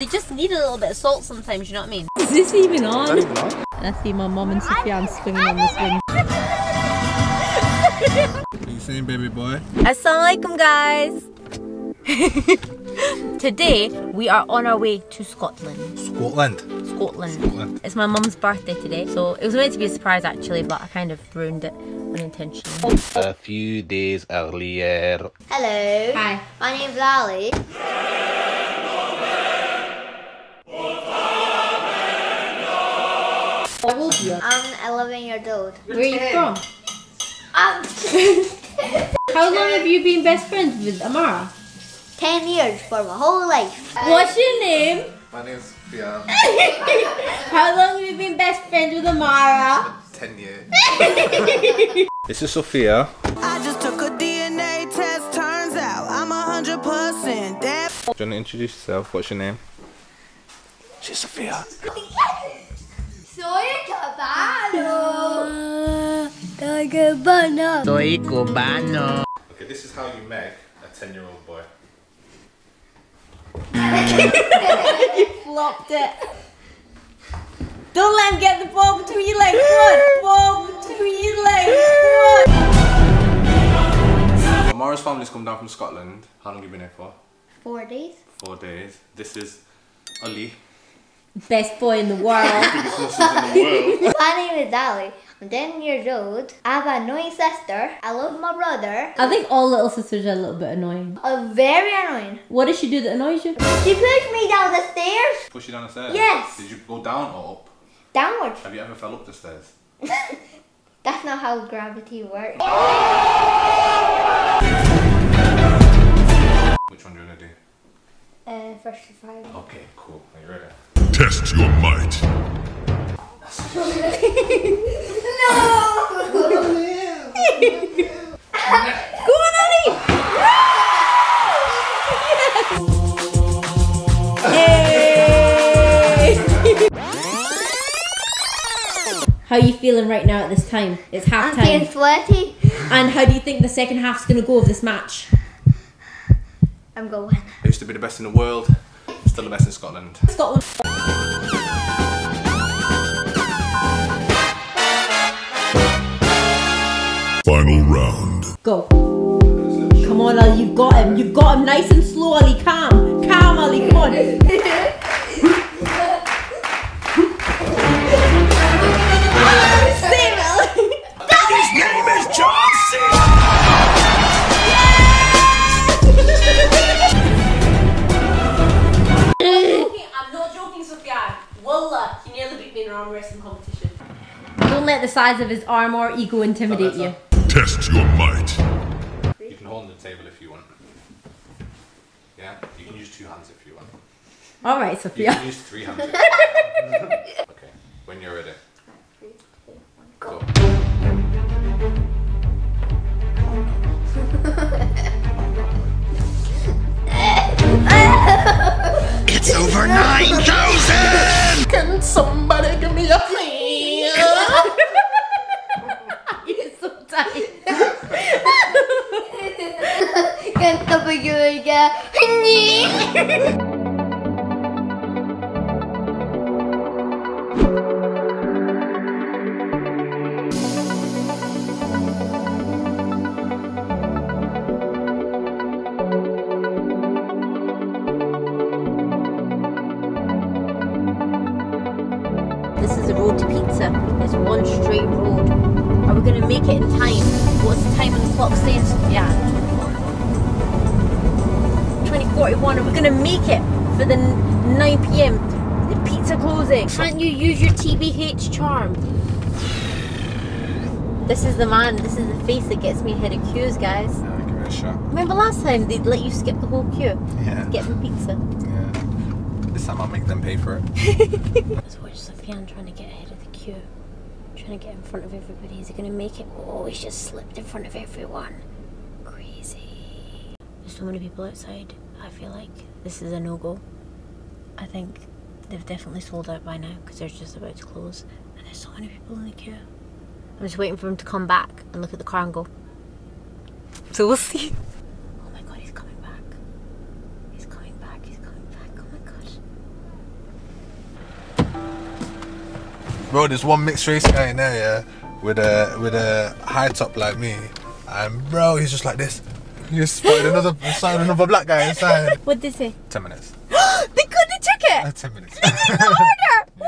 They just need a little bit of salt sometimes, you know what I mean? Is this even on? And I see my mum and Sofiyan swinging on this one. What are you saying, baby boy? Assalamualaikum, guys. Today, we are on our way to Scotland. Scotland. It's my mum's birthday today, so it was meant to be a surprise actually, but I kind of ruined it unintentionally. A few days earlier. Hello. Hi. My name's Ali. How old are you? I'm 11 years old. Where are you from? How long have you been best friends with Amara? 10 years for my whole life. What's your name? My name's Sophia. How long have you been best friends with Amara? 10 years. This is Sophia. I just took a DNA test, turns out I'm 100% dead. Do you want to introduce yourself? What's your name? She's Sophia. Soy cubano. Soy cubano. Soy cubano. Okay, this is how you make a 10-year-old boy. You flopped it. Don't let him get the ball between your legs. Come on, ball between your legs. Come on. Amara's family's come down from Scotland. How long have you been here for? 4 days. 4 days. This is Ali. Best boy in the world. Biggest muscles in the world. My name is Ali. I'm 10 years old. I have an annoying sister. I love my brother. I think all little sisters are a little bit annoying. Very annoying. What does she do that annoys you? She pushed me down the stairs. Pushed you down the stairs? Yes. Did you go down or up? Downward. Have you ever fell up the stairs? That's not how gravity works. Which one do you want to do? First to five. Okay, cool. Are you ready? Test your might. No! Go on, Ali! Yes! Yay! How are you feeling right now at this time? It's half time. I'm feeling sweaty. And how do you think the second half's going to go of this match? I'm going to win. I used to be the best in the world. Still the best in Scotland. Scotland. Final round. Go. Come on, Ali, you've got him. You've got him nice and slow, Ali. Calm. Calm, Ali, come on. Save it, Ali. His name is John C. Wallah, he nearly beat me in an arm wrestling competition. Don't let the size of his arm or ego intimidate you. Test your might. You can hold on the table if you want. Yeah, you can use 2 hands if you want. Alright, Sophia. You can use 3 hands if you want. Okay, when you're ready. 3, 2, 1, go. It's over 9,000! Can somebody give me a feel? You're so tight. Can somebody give me a feel? Can't you use your TBH charm? This is the man, this is the face that gets me ahead of queues, guys. Yeah, give it a shot. Remember last time they'd let you skip the whole queue? Yeah. To get them pizza. Yeah. This time I'll make them pay for it. Let's watch Sofiyan trying to get ahead of the queue. Trying to get in front of everybody. Is he going to make it? Oh, he's just slipped in front of everyone. Crazy. There's so many people outside. I feel like this is a no-go. I think they've definitely sold out by now because they're just about to close and there's so many people in the queue. I'm just waiting for him to come back and look at the car and go. So we'll see. Oh my god, he's coming back. He's coming back, he's coming back. Oh my god. Bro, there's one mixed race guy in there, yeah, with a high top like me, and bro, he's just like this. He just spotted another black guy inside. What'd they say? 10 minutes. They couldn't check it. 10 minutes. They didn't order. Yeah.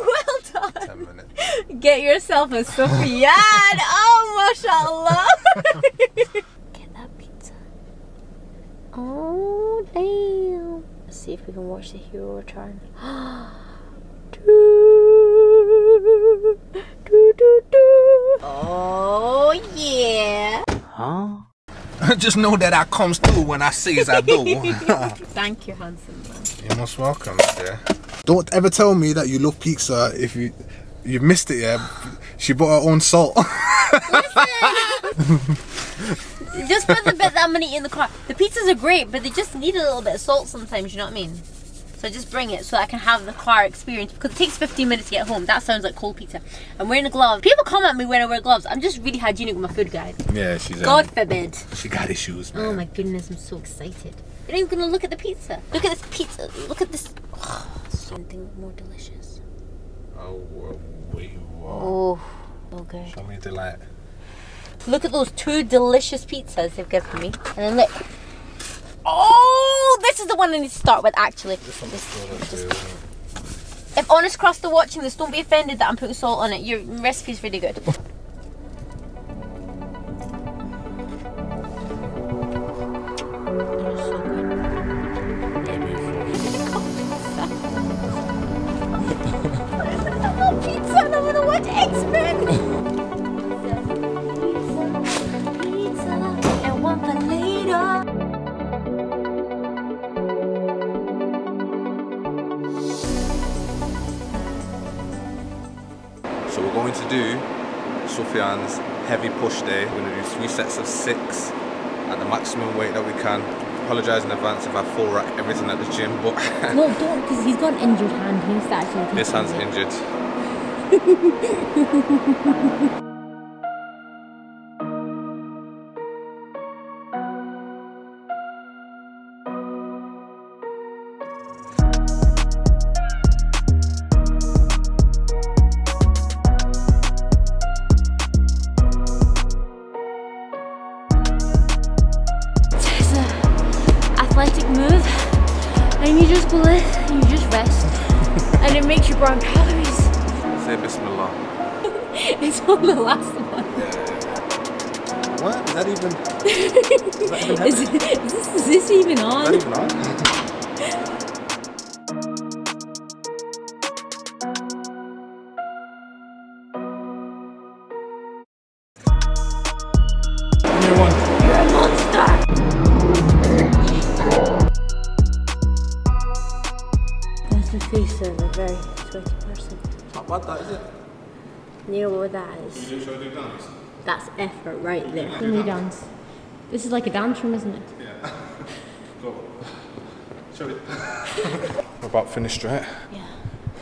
Well done. 10 minutes. Get yourself a Sofiyan. Oh, mashallah. Get that pizza. Oh damn. Let's see if we can watch the hero return. Do, do, do, do. Oh yeah. Huh? Just know that I comes through when I say as I do. Thank you, handsome man. You're most welcome, yeah. Don't ever tell me that you love pizza if you missed it, yeah. She bought her own salt. Just for the bit that I'm gonna eat in the car. The pizzas are great, but they just need a little bit of salt sometimes, you know what I mean? So just bring it so I can have the car experience, because it takes 15 minutes to get home. That sounds like cold pizza. I'm wearing a glove. People come at me when I wear gloves. I'm just really hygienic with my food, guys. Yeah, she's God forbid. She got issues, man. Oh my goodness, I'm so excited. You're not even gonna look at the pizza. Look at this pizza. Look at this. Oh, something more delicious. Oh, wait, whoa. Oh, okay. Show me the light. Look at those two delicious pizzas they've given me. And then look. Oh, this is the one I need to start with, actually. If Honest Crust are watching this, don't be offended that I'm putting salt on it. Your recipe's really good. Sofiyan's heavy push day. We're gonna do 3 sets of 6 at the maximum weight that we can. Apologise in advance if I full rack everything at the gym, but no, don't, because he's got an injured hand. He's actually this hand's injured. That's effort right there. Let me dance. This is like a dance room, isn't it? Yeah. Go. Show it. We're about finished, right? Yeah.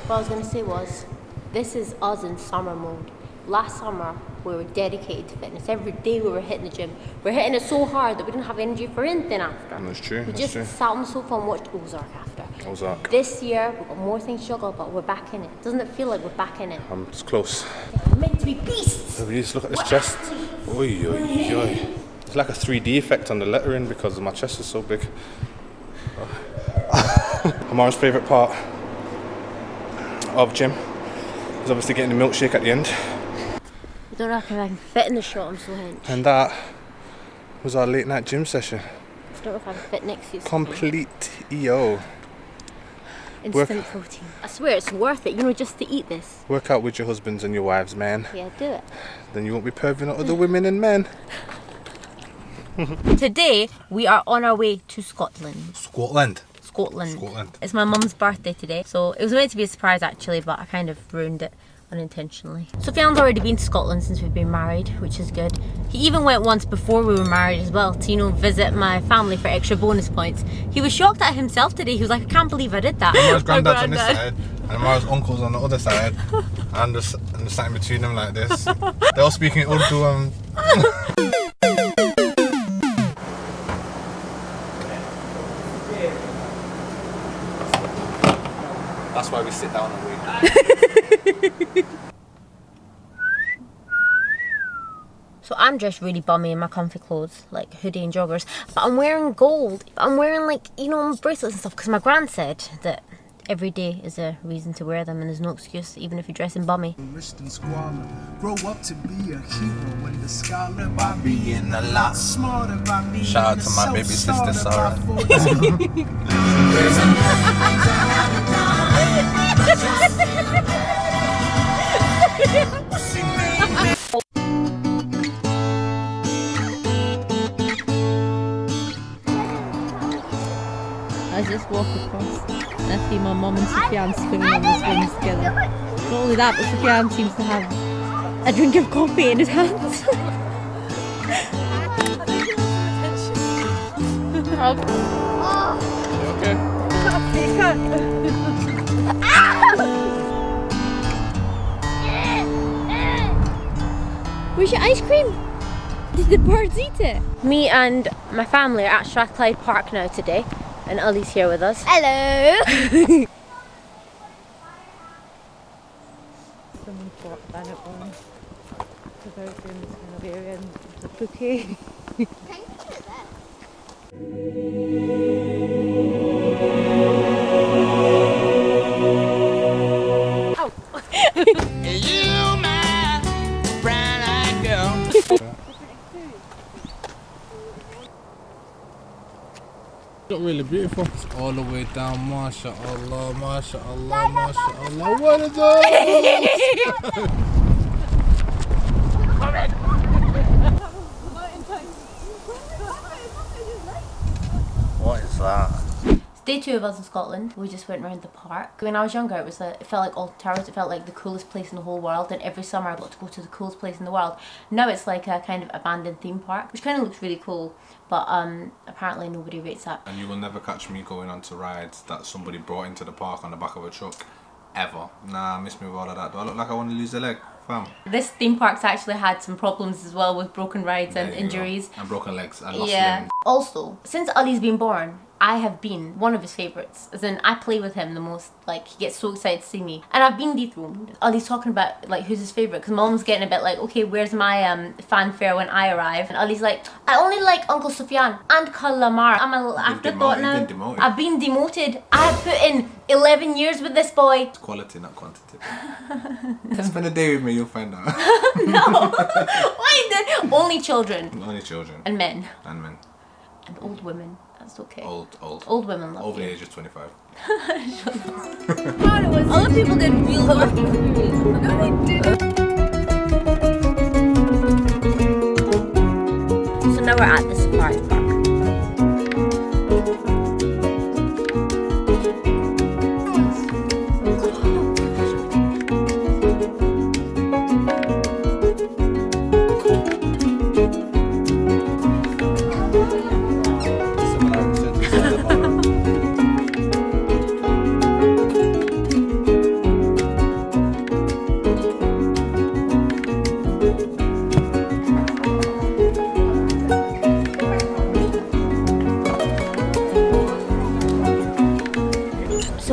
What I was going to say was, this is us in summer mode. Last summer, we were dedicated to fitness. Every day we were hitting the gym. We were hitting it so hard that we didn't have energy for anything after. And that's true. We just sat on the sofa and watched Ozark after. Ozark. This year, we've got more things to juggle about. We're back in it. Doesn't it feel like we're back in it? It's close. We're meant to be beasts. So we just look at this chest. Oi, oi, oi. It's like a 3D effect on the lettering because my chest is so big. Amara's favourite part of gym is obviously getting the milkshake at the end. I don't reckon I can fit in the shot, I'm so hench. And that was our late night gym session. I don't know if I can fit next to you. Complete EO. Instant protein. I swear it's worth it, you know, just to eat this. Work out with your husbands and your wives, man. Yeah, do it. Then you won't be perving at other women and men. Today, we are on our way to Scotland. Scotland? Scotland. Scotland. It's my mum's birthday today, so it was meant to be a surprise actually, but I kind of ruined it. Unintentionally. Sofiyan's already been to Scotland since we've been married, which is good. He even went once before we were married as well to, you know, visit my family for extra bonus points. He was shocked at himself today. He was like, I can't believe I did that. Amara's granddad's on this side, and Amara's uncle's on the other side, and I'm just sat in between them like this. They're all speaking Urdu. That's why we sit down and wait. So I'm dressed really bummy in my comfy clothes, like hoodie and joggers, but I'm wearing gold. I'm wearing, like, you know, bracelets and stuff because my gran said that every day is a reason to wear them and there's no excuse, even if you're dressing bummy. Rich and squalor, grow up to be a hero and a scholar by being a lot smarter by me. Shout out to my baby sister Sarah. I just walk across. I see my mum and Sofiyan swimming on the swings together. Not only that, but Sofiyan seems to have a drink of coffee in his hands. Okay? Where's your ice cream? Did the birds eat it? Me and my family are at Strathclyde Park now today. And Ali's here with us. Hello! Someone bought that at one. Without doing this kind of area and the bouquet. Can you put it there? Ow! You, my brown-eyed girl. Really beautiful. It's all the way down, mashallah, mashallah, mashallah. What is that? What is that? It's day two of us in Scotland. We just went around the park. When I was younger, it felt like Alton Towers. It felt like the coolest place in the whole world. And every summer, I got to go to the coolest place in the world. Now it's like a kind of abandoned theme park, which kind of looks really cool. But apparently nobody rates that. And you will never catch me going onto rides that somebody brought into the park on the back of a truck, ever. Nah, miss me with all of that. Do I look like I want to lose a leg, fam? This theme park's actually had some problems as well with broken rides and injuries. And broken legs and lost limbs. Also, since Ali's been born, I have been one of his favourites. As in, I play with him the most. Like, he gets so excited to see me. And I've been dethroned. Ali's talking about, like, who's his favourite. Because Mom's getting a bit like, okay, where's my fanfare when I arrive? And Ali's like, I only like Uncle Sofiyan and Kalamar. I'm an afterthought now. I've been demoted. I have put in 11 years with this boy. It's quality, not quantity. Spend a day with me, you'll find out. No. Why? Only children. Only children. And men. And men. And old women. That's okay. Old women love. Over the age of 25. All the people did real work. No, they didn't. So now we're at the safari park.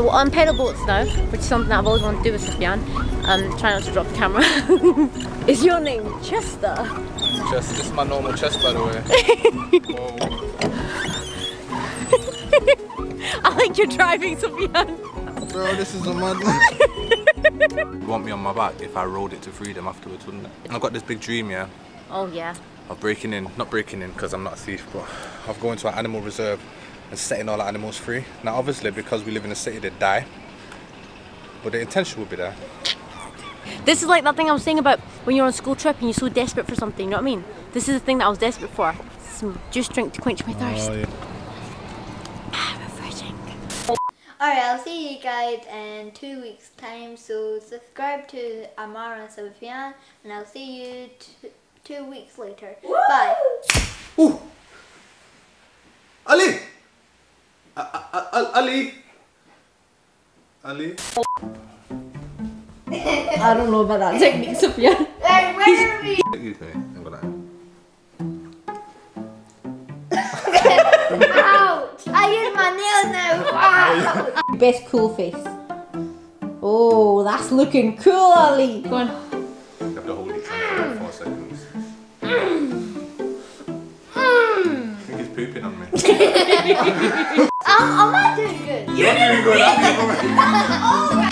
On pedal boats now, which is something that I've always wanted to do with Sofiyan. Try not to drop the camera. Is your name Chester? Chester, this is my normal chest, by the way. I think you're driving, Sofiyan. Bro, this is a madness. You want me on my back if I rode it to freedom afterwards, wouldn't it? And I've got this big dream, yeah? Oh, yeah. Of breaking in, not breaking in because I'm not a thief, but of going to an animal reserve and setting all our animals free. Now obviously because we live in a city they die, but the intention would be there. This is like that thing I was saying about when you're on a school trip and you're so desperate for something, you know what I mean? This is the thing that I was desperate for. Some juice drink to quench my thirst. Yeah. Refreshing. Alright, I'll see you guys in 2 weeks time, so subscribe to Amara and Sofiyan and I'll see you 2 weeks later. Woo! Bye! Ooh. Ali! Ali? I don't know about that technique, Sophia. Hey, where are we? I'm gonna... Ouch! I use my nails now! Wow. Best cool face. Oh, that's looking cool, Ali. Go on. You have to hold it for 4 seconds. I think he's pooping on me. Am I doing good? You're doing good, Ali. All right.